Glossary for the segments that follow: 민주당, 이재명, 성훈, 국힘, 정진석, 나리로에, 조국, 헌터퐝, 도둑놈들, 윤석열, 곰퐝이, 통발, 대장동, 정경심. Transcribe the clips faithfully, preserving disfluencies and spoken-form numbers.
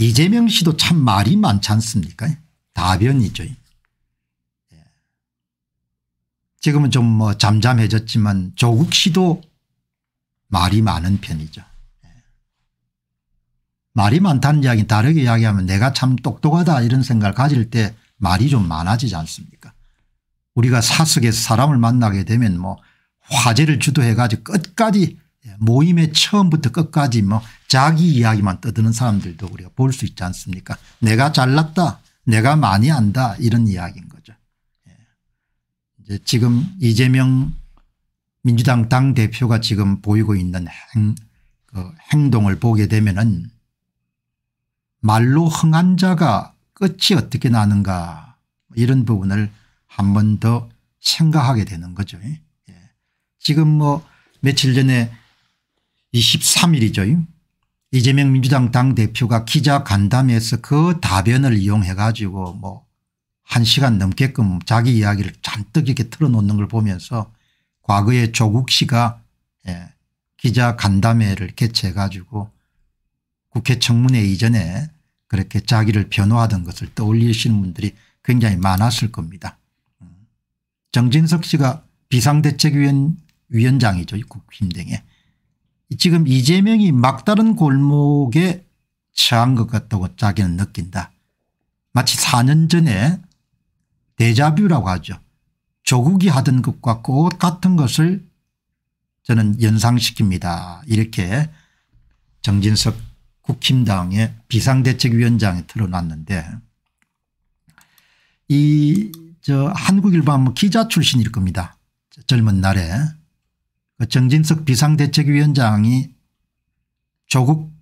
이재명 씨도 참 말이 많지 않습니까? 다변이죠. 지금은 좀 뭐 잠잠해졌지만 조국 씨도 말이 많은 편이죠. 말이 많다는 이야기는 다르게 이야기하면 내가 참 똑똑하다 이런 생각을 가질 때 말이 좀 많아지지 않습니까? 우리가 사석에서 사람을 만나게 되면 뭐 화제를 주도해 가지고 끝까지 모임의 처음부터 끝까지 뭐 자기 이야기만 떠드는 사람들도 우리가 볼 수 있지 않습니까? 내가 잘났다, 내가 많이 안다 이런 이야기인 거죠. 이제 지금 이재명 민주당 당대표가 지금 보이고 있는 행, 그 행동을 보게 되면은 말로 흥한 자가 끝이 어떻게 나는가 이런 부분을 한 번 더 생각하게 되는 거죠. 지금 뭐 며칠 전에 이십삼 일이죠. 이재명 민주당 당대표가 기자간담회에서 그 답변을 이용해 가지고 뭐 한 시간 넘게끔 자기 이야기를 잔뜩 이렇게 틀어놓는 걸 보면서 과거에 조국 씨가 예, 기자간담회를 개최해 가지고 국회 청문회 이전에 그렇게 자기를 변호하던 것을 떠올리시는 분들이 굉장히 많았을 겁니다. 정진석 씨가 비상대책위원장이죠. 국힘 등에. 지금 이재명이 막다른 골목에 처한 것 같다고 자기는 느낀다. 마치 사 년 전에 데자뷰라고 하죠. 조국이 하던 것과 똑같은 것을 저는 연상시킵니다. 이렇게 정진석 국힘당의 비상대책위원장에 틀어놨는데 이 저 한국일보 기자 출신일 겁니다. 젊은 날에. 정진석 비상대책위원장이 조국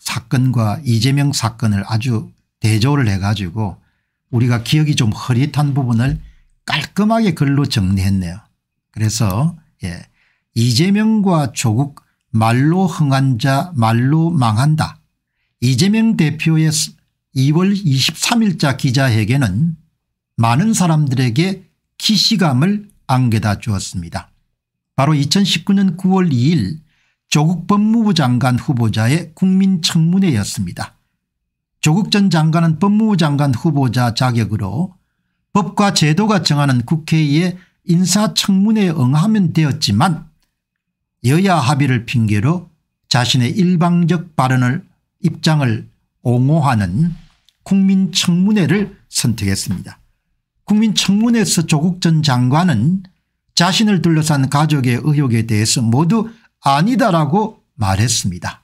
사건과 이재명 사건을 아주 대조를 해 가지고 우리가 기억이 좀 흐릿한 부분을 깔끔하게 글로 정리했네요. 그래서 예, 이재명과 조국 말로 흥한 자 말로 망한다. 이재명 대표의 이월 이십삼 일자 기자회견은 많은 사람들에게 기시감을 안겨다 주었습니다. 바로 이천십구 년 구월 이 일 조국 법무부 장관 후보자의 국민청문회였습니다. 조국 전 장관은 법무부 장관 후보자 자격으로 법과 제도가 정하는 국회의 인사청문회에 응하면 되었지만 여야 합의를 핑계로 자신의 일방적 발언을 입장을 옹호하는 국민청문회를 선택했습니다. 국민청문회에서 조국 전 장관은 자신을 둘러싼 가족의 의혹에 대해서 모두 아니다라고 말했습니다.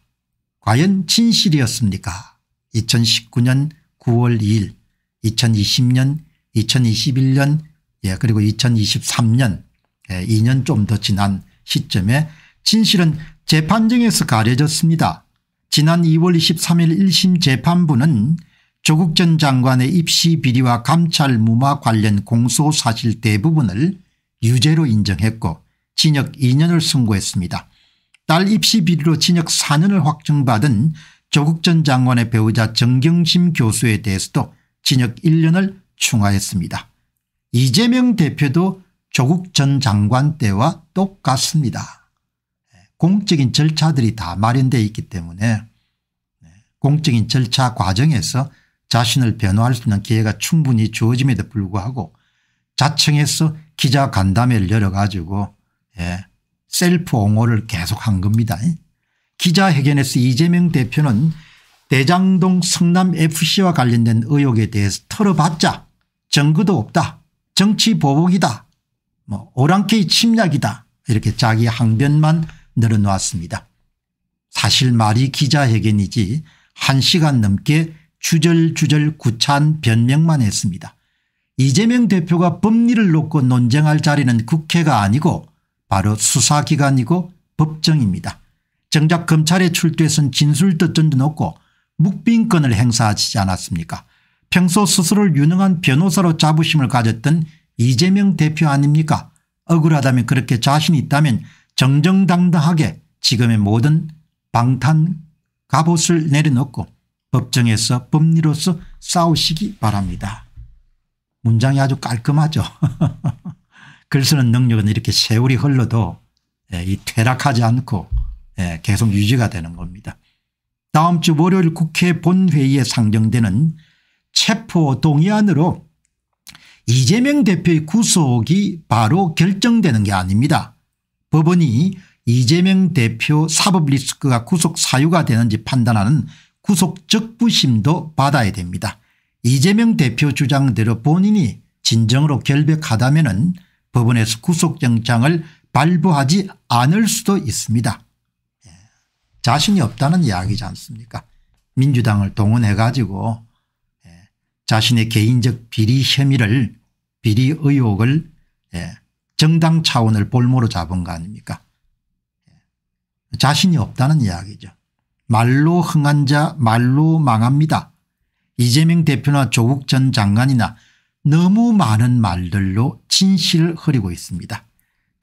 과연 진실이었습니까? 이천십구 년 구월 이 일, 이천이십 년, 이천이십일 년, 예, 그리고 이천이십삼 년, 예, 이 년 좀 더 지난 시점에 진실은 재판정에서 가려졌습니다. 지난 이월 이십삼 일 일 심 재판부는 조국 전 장관의 입시 비리와 감찰 무마 관련 공소 사실 대부분을 유죄로 인정했고 징역 이 년을 선고했습니다. 딸 입시 비리로 징역 사 년을 확정받은 조국 전 장관의 배우자 정경심 교수에 대해서도 징역 일 년을 추가했습니다. 이재명 대표도 조국 전 장관 때와 똑같습니다. 공적인 절차들이 다 마련되어 있기 때문에 공적인 절차 과정에서 자신을 변호할 수 있는 기회가 충분히 주어짐에도 불구하고 자청해서 기자간담회를 열어가지고 예, 셀프 옹호를 계속한 겁니다. 기자회견에서 이재명 대표는 대장동 성남에프씨와 관련된 의혹에 대해서 털어봤자 증거도 없다. 정치보복이다. 뭐 오랑캐의 침략이다. 이렇게 자기 항변만 늘어놓았습니다. 사실 말이 기자회견이지 한 시간 넘게 주절주절 구차한 변명만 했습니다. 이재명 대표가 법리를 놓고 논쟁할 자리는 국회가 아니고 바로 수사기관이고 법정입니다. 정작 검찰에 출두해선 진술도 던져놓고 묵비권을 행사하지 않았습니까? 평소 스스로를 유능한 변호사로 자부심을 가졌던 이재명 대표 아닙니까? 억울하다면 그렇게 자신이 있다면 정정당당하게 지금의 모든 방탄 갑옷을 내려놓고 법정에서 법리로서 싸우시기 바랍니다. 문장이 아주 깔끔하죠. 글 쓰는 능력은 이렇게 세월이 흘러도 이 퇴락하지 않고 계속 유지가 되는 겁니다. 다음 주 월요일 국회 본회의에 상정되는 체포동의안으로 이재명 대표의 구속이 바로 결정되는 게 아닙니다. 법원이 이재명 대표 사법 리스크가 구속 사유가 되는지 판단하는 구속적부심도 받아야 됩니다. 이재명 대표 주장대로 본인이 진정으로 결백하다면은 법원에서 구속영장을 발부하지 않을 수도 있습니다. 자신이 없다는 이야기지 않습니까? 민주당을 동원해 가지고 자신의 개인적 비리 혐의를 비리 의혹을 정당 차원을 볼모로 잡은 거 아닙니까? 자신이 없다는 이야기죠. 말로 흥한 자 말로 망합니다. 이재명 대표나 조국 전 장관이나 너무 많은 말들로 진실을 흐리고 있습니다.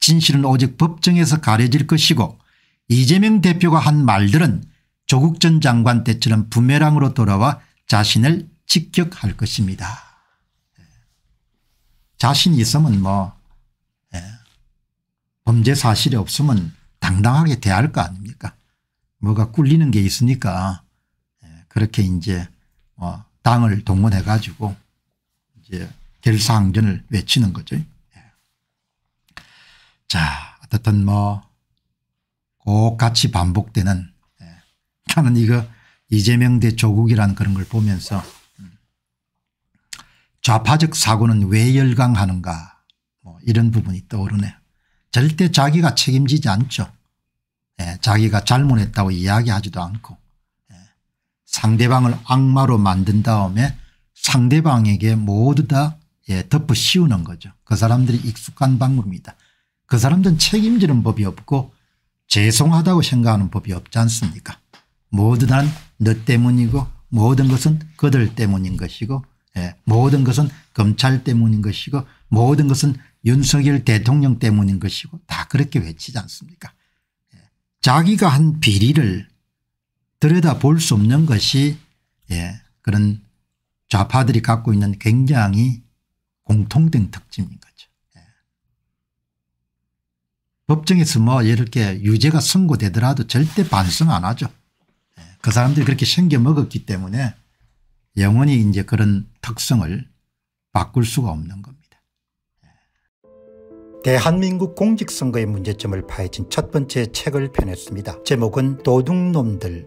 진실은 오직 법정에서 가려질 것이고 이재명 대표가 한 말들은 조국 전 장관 때처럼 부메랑으로 돌아와 자신을 직격할 것입니다. 자신이 있으면 뭐 범죄 사실이 없으면 당당하게 대할 거 아닙니까? 뭐가 꿀리는 게 있으니까 그렇게 이제 당을 동원해 가지고 이제 결사항전을 외치는 거죠. 자, 어쨌든 뭐 꼭 같이 반복되는 나는 이거 이재명 대 조국이라는 그런 걸 보면서 좌파적 사고는 왜 열광하는가 뭐 이런 부분이 떠오르네요. 절대 자기가 책임지지 않죠. 예, 자기가 잘못했다고 이야기하지도 않고 예, 상대방을 악마로 만든 다음에 상대방에게 모두 다 예, 덮어 씌우는 거죠. 그 사람들이 익숙한 방법입니다. 그 사람들은 책임지는 법이 없고 죄송하다고 생각하는 법이 없지 않습니까? 모든 건 너 때문이고 모든 것은 그들 때문인 것이고 예, 모든 것은 검찰 때문인 것이고 모든 것은 윤석열 대통령 때문인 것이고 다 그렇게 외치지 않습니까? 예, 자기가 한 비리를 들여다볼 수 없는 것이 예, 그런 좌파들이 갖고 있는 굉장히 공통된 특징인 거죠. 예. 법정에서 뭐 이렇게 유죄가 선고되더라도 절대 반성 안 하죠. 그 사람들이 그렇게 생겨 먹었기 때문에 영원히 이제 그런 특성을 바꿀 수가 없는 겁니다. 대한민국 공직선거의 문제점을 파헤친 첫 번째 책을 펴냈습니다. 제목은 도둑놈들